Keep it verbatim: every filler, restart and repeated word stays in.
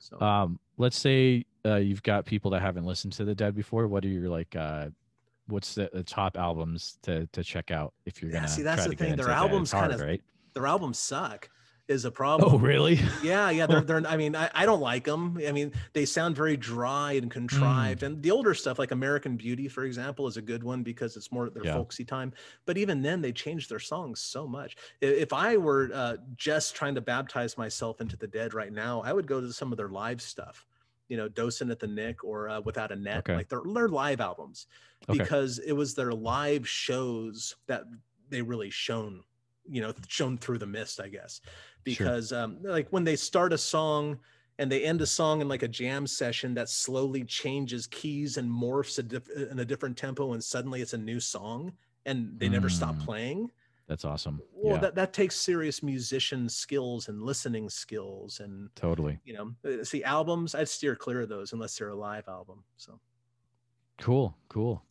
So um, let's say uh, you've got people that haven't listened to The Dead before. What are your like? Uh, what's the, the top albums to to check out if you're yeah, gonna? See, that's the thing. Their albums kind of right? Their albums suck. Is a problem. Oh, really? Yeah, yeah. They're, they're. I mean, I, I don't like them. I mean, they sound very dry and contrived. Mm. And the older stuff, like American Beauty, for example, is a good one because it's more their yeah. folksy time. But even then, they changed their songs so much. If I were uh, just trying to baptize myself into The Dead right now, I would go to some of their live stuff. You know, Dosin' at the Nick or uh, Without a Net, okay. like their, their live albums, okay. because it was their live shows that they really shone. You know, shown through the mist, I guess, because sure. um, like when they start a song and they end a song in like a jam session that slowly changes keys and morphs a diff in a different tempo, and suddenly it's a new song and they mm. never stop playing. That's awesome. Well, yeah. that, that takes serious musician skills and listening skills and totally, you know, see albums, I'd steer clear of those unless they're a live album. So cool, cool.